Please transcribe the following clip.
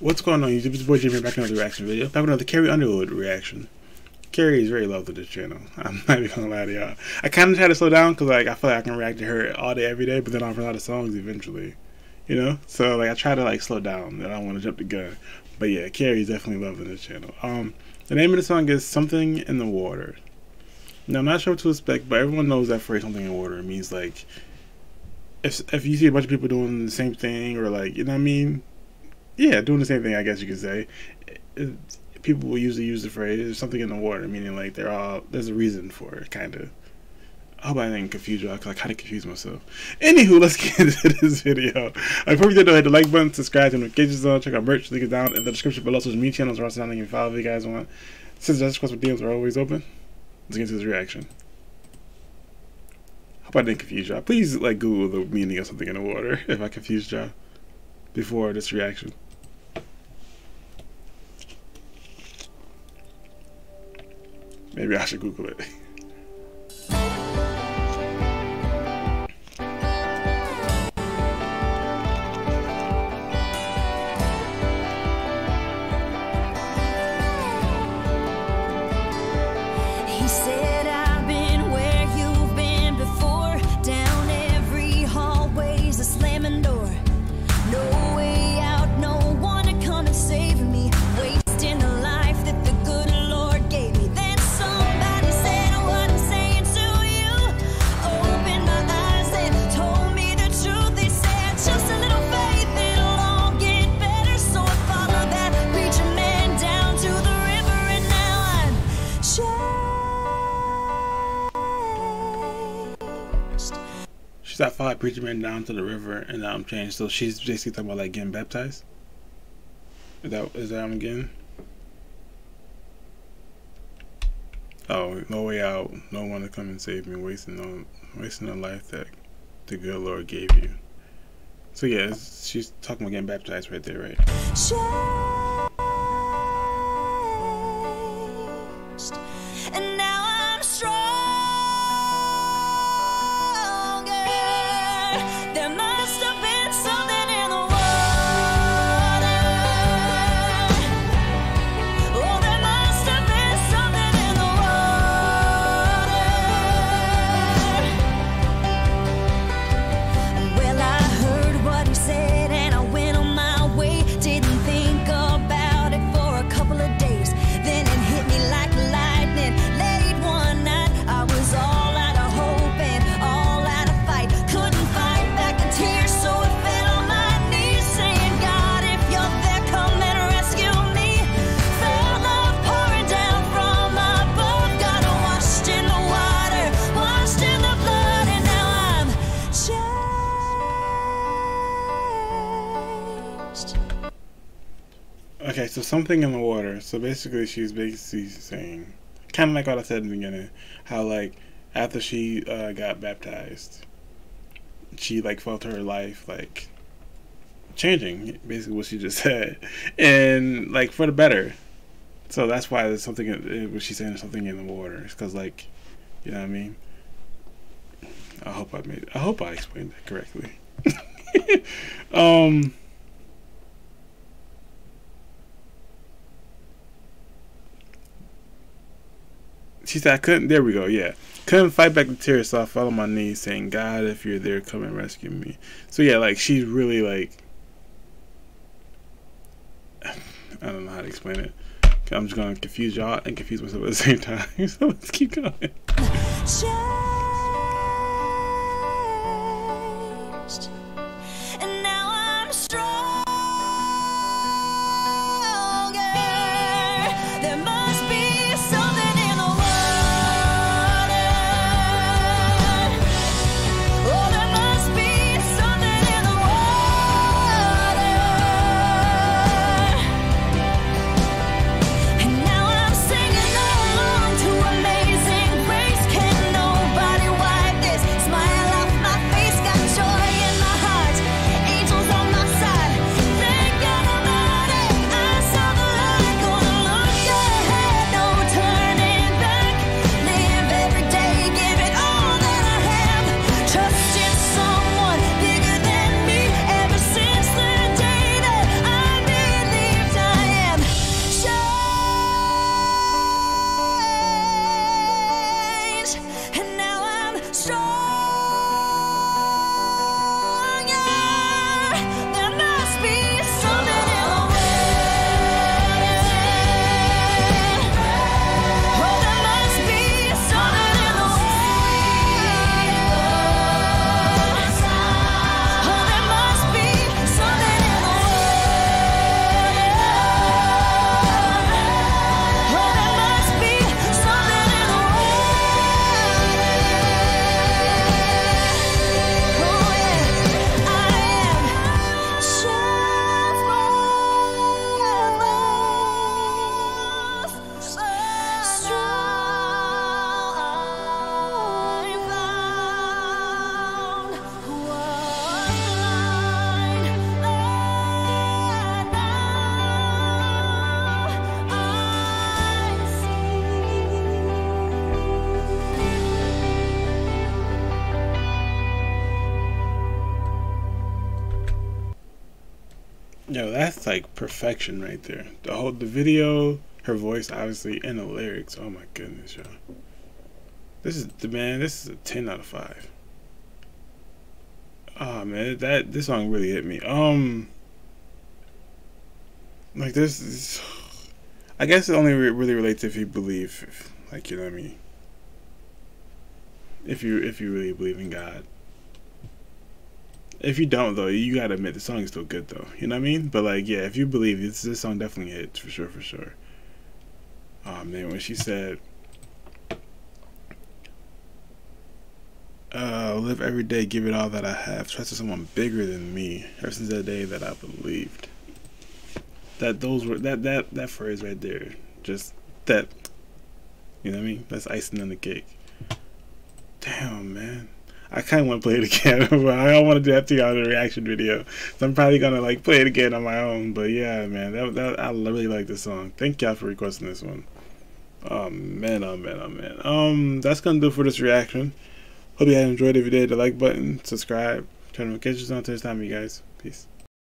What's going on YouTube? It's boy Jimmy back in another reaction video. Back with another Carrie Underwood reaction. Carrie is very loved to this channel. I'm not even gonna lie to y'all. I kinda try to slow down because like I feel like I can react to her all day every day, but then I'll run out of songs eventually. You know? So like I try to like slow down and I don't wanna jump the gun. But yeah, Carrie's definitely loving this channel. The name of the song is Something in the Water. Now I'm not sure what to expect, but everyone knows that phrase something in the water. It means like if you see a bunch of people doing the same thing or like, you know what I mean? Yeah, doing the same thing, I guess you could say. People will usually use the phrase, there's something in the water, meaning like they're all, there's a reason for it, kind of. I hope I didn't confuse y'all, because I kind of confused myself. Anywho, let's get into this video. Before we do, hit the like button, subscribe, turn notifications on, check out merch, link is down in the description below. Social media channels are also down, you can follow if you guys want. Since that's of course what DMs are always open, let's get into this reaction. Hope I didn't confuse y'all. Please like Google the meaning of something in the water if I confused y'all before this reaction. Maybe I should Google it. I followed a preacher man down to the river and now I'm changed. So she's basically talking about like getting baptized. Is that him again? Oh, no way out, no one to come and save me, wasting the life that the good Lord gave you. So yeah, she's talking about getting baptized right there, right? Changed, and now I'm strong. Okay, so something in the water. So basically, she's basically saying, kind of like what I said in the beginning, how like after she got baptized, she like felt her life like changing. Basically, what she just said, and like for the better. So that's why there's something. What she's saying is something in the water, because like, you know what I mean. I hope I explained that correctly. She said, I couldn't, there we go, yeah. Couldn't fight back the tears, so I fell on my knees saying, God, if you're there, come and rescue me. So yeah, like, she's really like, I don't know how to explain it. I'm just gonna confuse y'all and confuse myself at the same time. So let's keep going. Changed. Yo, that's like perfection right there. The video, her voice obviously, and the lyrics. Oh my goodness, y'all. This is the man. This is a 10 out of 5. Ah, oh, man, this song really hit me. Like this is, I guess it only really relates if you believe, like, you know what I mean. If you really believe in God. If you don't though, you gotta admit the song is still good though. You know what I mean? But like, yeah, if you believe, this song definitely hits for sure, for sure. Oh man, when she said, live every day, give it all that I have, trust in someone bigger than me, ever since that day that I believed. That phrase right there, just that, you know what I mean? That's icing on the cake. Damn, man. I kind of want to play it again, but I don't want to do that to y'all in a reaction video. So I'm probably going to like play it again on my own. But yeah, man, I really like this song. Thank y'all for requesting this one. Oh, man, oh, man, oh, man. That's going to do it for this reaction. Hope you guys enjoyed it. If you did, the like button, subscribe, turn notifications on. Till next time, you guys. Peace.